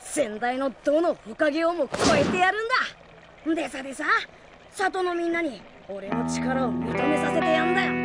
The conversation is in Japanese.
先代のどのほかげをも超えてやるんだ。でさでさ、里のみんなに俺の力を認めさせてやんだよ。